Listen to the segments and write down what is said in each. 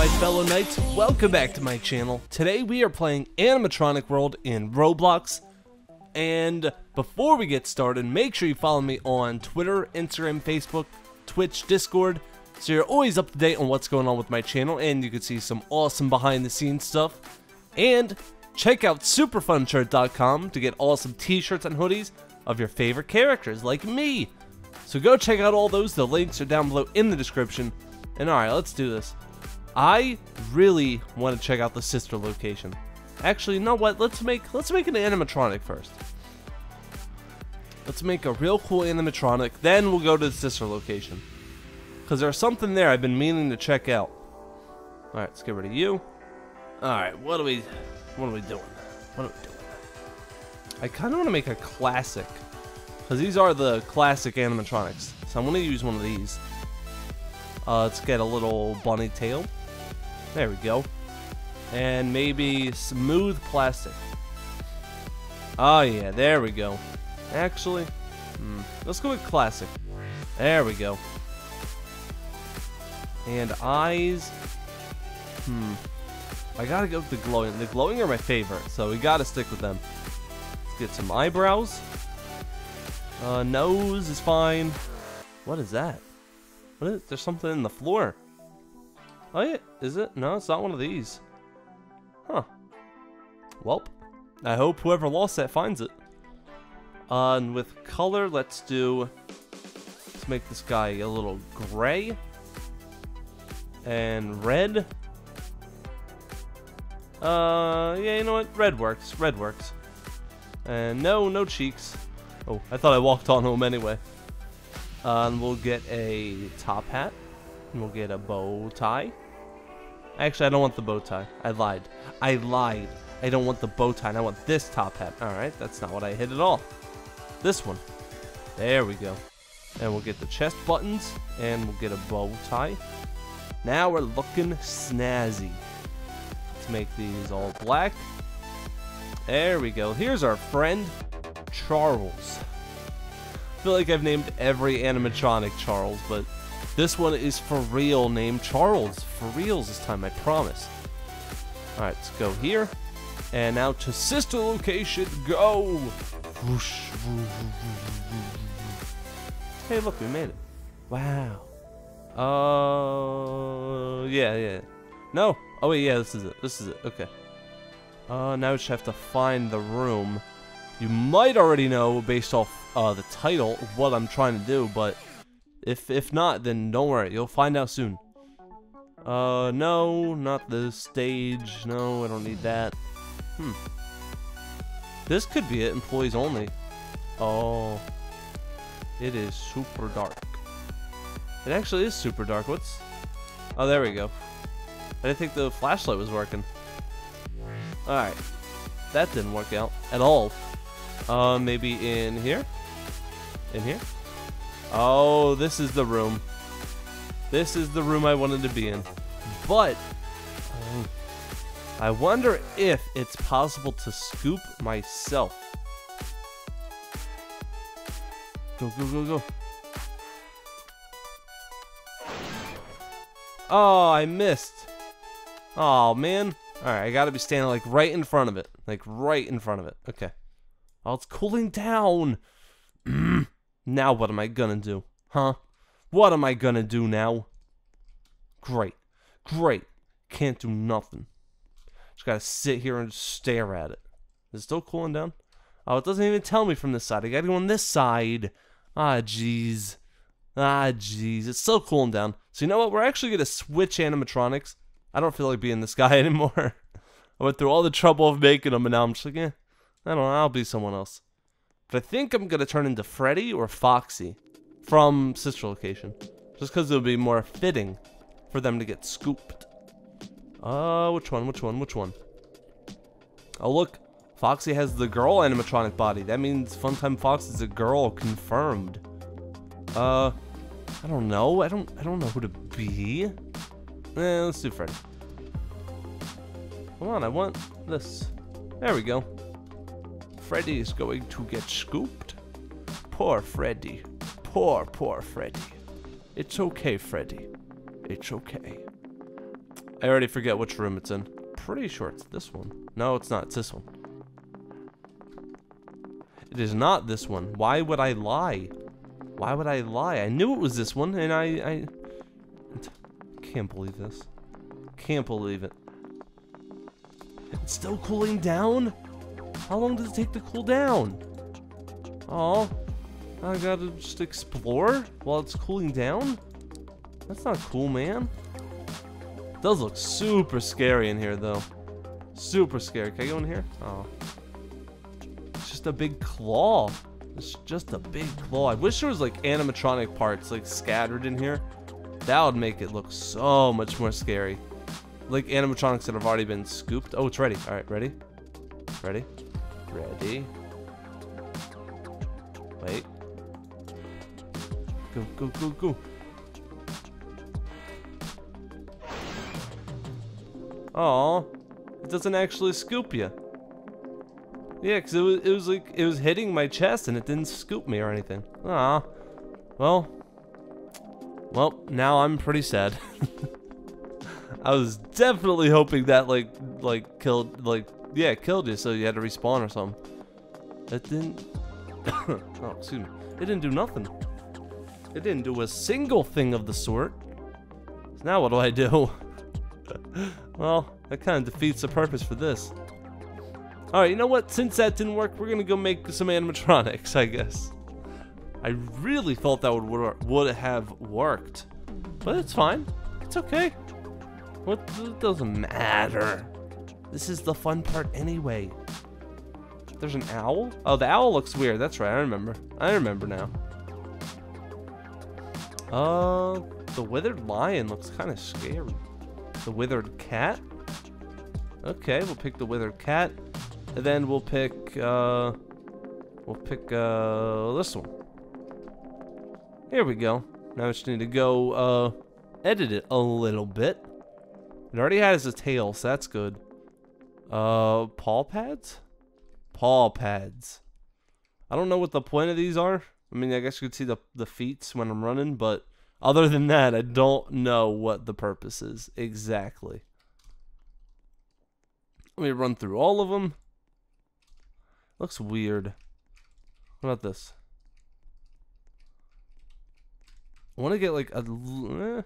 my fellow knights, welcome back to my channel. Today we are playing Animatronic World in Roblox. And before we get started, make sure you follow me on Twitter, Instagram, Facebook, Twitch, Discord, so you're always up to date on what's going on with my channel and you can see some awesome behind the scenes stuff. And check out superfunshirt.com to get awesome t-shirts and hoodies of your favorite characters like me. So go check out all those, the links are down below in the description. And alright, let's do this. I really want to check out the Sister Location. Actually, you know what, let's make an animatronic first. Let's make a real cool animatronic, then we'll go to the Sister Location, because there's something there I've been meaning to check out. Alright, let's get rid of you. Alright, what are we doing? I kind of want to make a classic, because these are the classic animatronics. So I'm going to use one of these. Let's get a little bunny tail. There we go. And maybe smooth plastic. Oh yeah, there we go. Actually, let's go with classic. There we go. And eyes. I gotta go with the glowing. The glowing are my favorite, so we gotta stick with them. Let's get some eyebrows. Nose is fine. What is that? What is, there's something in the floor. Oh yeah, is it? No, it's not one of these. Huh. Welp. I hope whoever lost that finds it. And with color, let's make this guy a little gray. And red. Yeah, you know what? Red works. Red works. And no cheeks. Oh, I thought I walked on home anyway. And we'll get a top hat. And we'll get a bow tie. Actually, I don't want the bow tie. I lied. I don't want the bow tie. And I want this top hat. Alright, that's not what I hit at all. This one. There we go. And we'll get the chest buttons. And we'll get a bow tie. Now we're looking snazzy. Let's make these all black. There we go. Here's our friend, Charles. I feel like I've named every animatronic Charles, but this one is for real named Charles. For reals this time, I promise. Alright, let's go here. And now to Sister Location, go! Whoosh. Hey, look, we made it. Wow. Yeah. No. Oh, wait, yeah, this is it. Okay. Now we just have to find the room. You might already know, based off the title, what I'm trying to do, but if not, then don't worry, you'll find out soon. No, not the stage. No, I don't need that. This could be it. Employees only. Oh, it is super dark. It actually is super dark. What's? Oh, there we go. I didn't think the flashlight was working. All right, that didn't work out at all. Maybe in here? In here? Oh, this is the room. This is the room I wanted to be in. But, I wonder if it's possible to scoop myself. Go. Oh, I missed. Oh, man. Alright, I gotta be standing like right in front of it. Okay. Oh, it's cooling down. Now what am I gonna do? Huh? What am I gonna do now? Great. Can't do nothing. Just gotta sit here and stare at it. Is it still cooling down? Oh, it doesn't even tell me from this side. I gotta go on this side. Ah, jeez. It's still cooling down. So you know what? We're actually gonna switch animatronics. I don't feel like being this guy anymore. I went through all the trouble of making them, and now I'm just like, eh. I don't know, I'll be someone else. But I think I'm going to turn into Freddy or Foxy from Sister Location. Just because it would be more fitting for them to get scooped. Which one? Oh, look. Foxy has the girl animatronic body. That means Funtime Fox is a girl, confirmed. I don't know. I don't know who to be. Let's do Freddy. Come on, I want this. There we go. Freddy is going to get scooped. Poor Freddy. Poor Freddy. It's okay, Freddy. It's okay. I already forget which room it's in. Pretty sure it's this one. No, it's not. It's this one. It is not this one. Why would I lie? Why would I lie? I knew it was this one, and I can't believe this. Can't believe it. It's still cooling down? How long does it take to cool down? Oh, I gotta just explore while it's cooling down? That's not cool, man. It does look super scary in here, though. Super scary. Can I go in here? Oh. It's just a big claw. It's just a big claw. I wish there was, like, animatronic parts, like, scattered in here. That would make it look so much more scary. Like animatronics that have already been scooped. Oh, it's ready. All right, ready? Ready? Ready? Wait. Go, go, go, go. Aw, it doesn't actually scoop you. Yeah, because it was like, it was hitting my chest and it didn't scoop me or anything. Aw, well, now I'm pretty sad. I was definitely hoping that killed you, so you had to respawn or something. It didn't. Oh, excuse me. It didn't do nothing. It didn't do a single thing of the sort. So now what do I do? Well, that kind of defeats the purpose for this. All right, you know what? Since that didn't work, we're gonna go make some animatronics, I guess. I really thought that would have worked, but it's fine. It's okay. What? It doesn't matter. This is the fun part anyway. There's an owl? Oh, the owl looks weird. That's right. I remember. I remember now. The withered lion looks kind of scary. The withered cat? Okay, we'll pick the withered cat. And then we'll pick this one. Here we go. Now we just need to go, edit it a little bit. It already has a tail, so that's good. Paw pads? Paw pads. I don't know what the point of these are. I mean, I guess you could see the feet when I'm running, but other than that, I don't know what the purpose is exactly. Let me run through all of them. Looks weird. What about this? I want to get like a... Nah,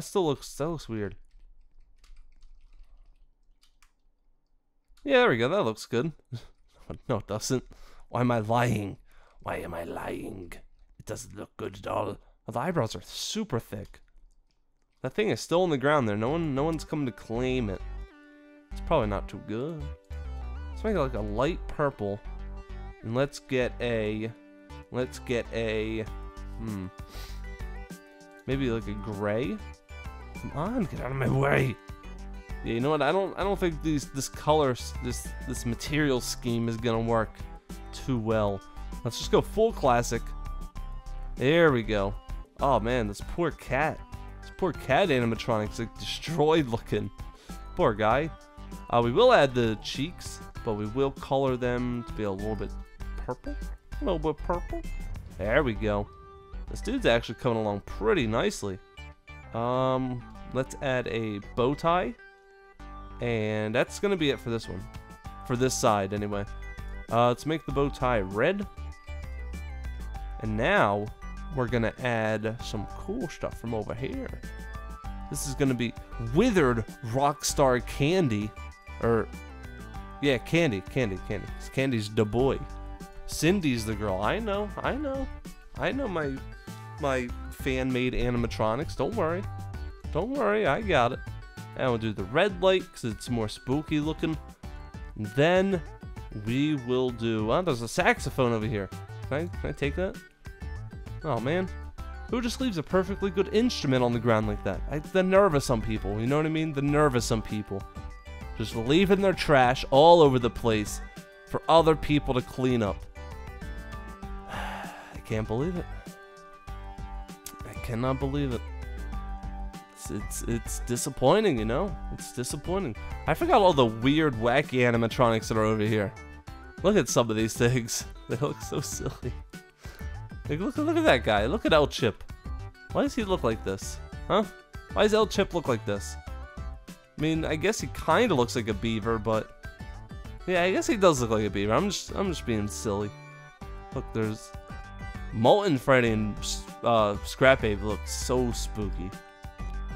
that looks weird. Yeah, there we go. That looks good. No, it doesn't. Why am I lying? Why am I lying? It doesn't look good at all. Oh, the eyebrows are super thick. That thing is still on the ground there. No one's come to claim it. It's probably not too good. Let's make it like a light purple, and let's get a. Maybe like a gray. Come on, get out of my way. Yeah, you know what? I don't think this material scheme is gonna work too well. Let's just go full classic. There we go. Oh man, this poor cat animatronics like destroyed looking. Poor guy. We will add the cheeks, but we will color them to be a little bit purple. A little bit purple. There we go. This dude's actually coming along pretty nicely. Let's add a bow tie. And that's gonna be it for this one, for this side anyway. Let's make the bow tie red, and now we're gonna add some cool stuff from over here. This is gonna be withered rockstar candy, or yeah, candy. Candy's the boy, Cindy's the girl. I know my fan-made animatronics. Don't worry, I got it. And we'll do the red light because it's more spooky looking. And then we will do... Oh, there's a saxophone over here. Can I take that? Oh, man. Who just leaves a perfectly good instrument on the ground like that? The nerve of some people. You know what I mean? The nerve of some people. Just leaving their trash all over the place for other people to clean up. I can't believe it. I cannot believe it. It's disappointing, you know? It's disappointing. I forgot all the weird, wacky animatronics that are over here. Look at some of these things. They look so silly. Like, look at that guy. Look at El Chip. Why does he look like this? Huh? Why does El Chip look like this? I mean, I guess he kind of looks like a beaver, but yeah, I guess he does look like a beaver. I'm just being silly. Look, there's Molten Freddy and Scrap Baby look so spooky.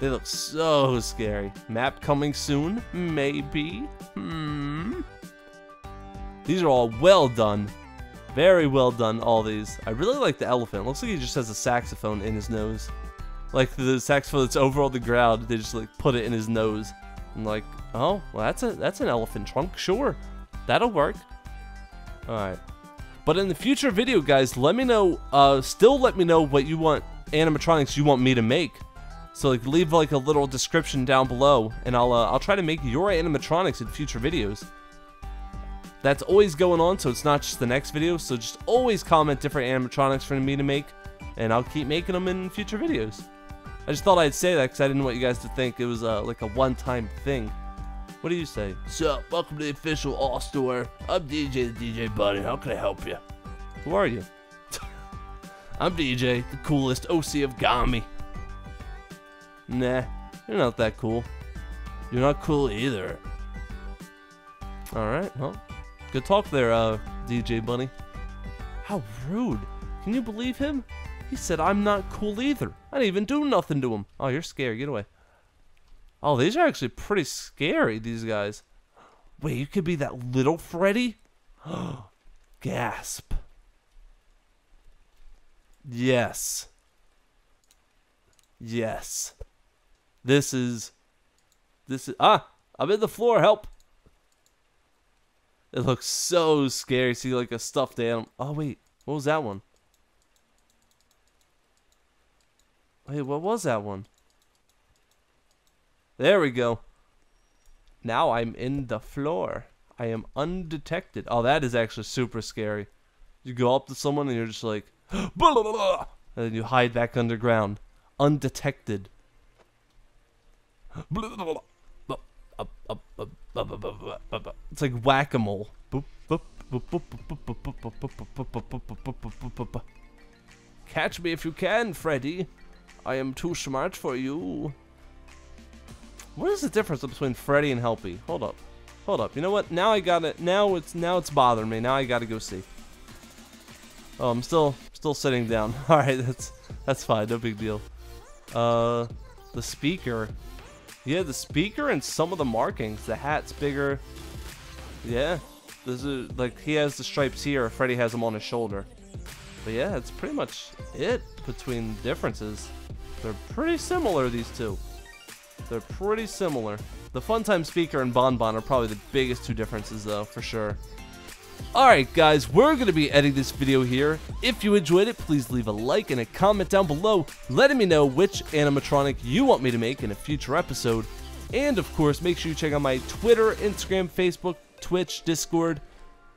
They look so scary. Map coming soon, maybe. These are all well done, very well done. All these. I really like the elephant. Looks like he just has a saxophone in his nose. Like the saxophone that's over on the ground, they just like put it in his nose. I'm like, oh, well that's an elephant trunk, sure. That'll work. Alright. But in the future video, guys, let me know, still let me know what you want, animatronics you want me to make. So like leave like a little description down below and I'll try to make your animatronics in future videos. That's always going on, so it's not just the next video, so just always comment different animatronics for me to make and I'll keep making them in future videos. I just thought I'd say that because I didn't want you guys to think it was like a one-time thing. What do you say? So, welcome to the official All Store. I'm DJ the DJ Bunny. How can I help you? Who are you? I'm DJ, the coolest OC of Gami. Nah, you're not that cool. You're not cool either. Alright, well, good talk there, DJ Bunny. How rude. Can you believe him? He said, I'm not cool either. I didn't even do nothing to him. Oh, you're scary. Get away. Oh, these are actually pretty scary, these guys. Wait, you could be that little Freddy? Gasp. Yes. Yes. This is... Ah! I'm in the floor. Help! It looks so scary. See, like a stuffed animal. Oh, wait. What was that one? Wait, what was that one? There we go. Now I'm in the floor. I am undetected. Oh, that is actually super scary. You go up to someone and you're just like, blah, blah, blah, and then you hide back underground, undetected. It's like whack-a-mole. Catch me if you can, Freddy. I am too smart for you. What is the difference between Freddy and Helpy? Hold up. Hold up. You know what? Now I got it. Now it's bothering me. Now I got to go see. Oh, I'm still sitting down. All right, that's fine. No big deal. The speaker. Yeah, the speaker and some of the markings. The hat's bigger. Yeah. This is like he has the stripes here. Freddy has them on his shoulder. But yeah, that's pretty much it between differences. They're pretty similar, these two. They're pretty similar. The Funtime Speaker and Bon Bon are probably the biggest two differences, though, for sure. Alright, guys, we're going to be editing this video here. If you enjoyed it, please leave a like and a comment down below letting me know which animatronic you want me to make in a future episode. And, of course, make sure you check out my Twitter, Instagram, Facebook, Twitch, Discord.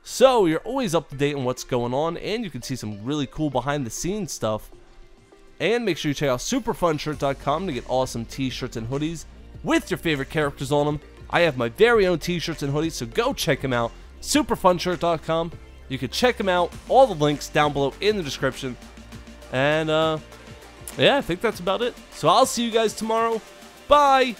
So, you're always up to date on what's going on, and you can see some really cool behind-the-scenes stuff. And make sure you check out superfunshirt.com to get awesome t-shirts and hoodies with your favorite characters on them. I have my very own t-shirts and hoodies, so go check them out. Superfunshirt.com. You can check them out. All the links down below in the description. And, yeah, I think that's about it. So I'll see you guys tomorrow. Bye!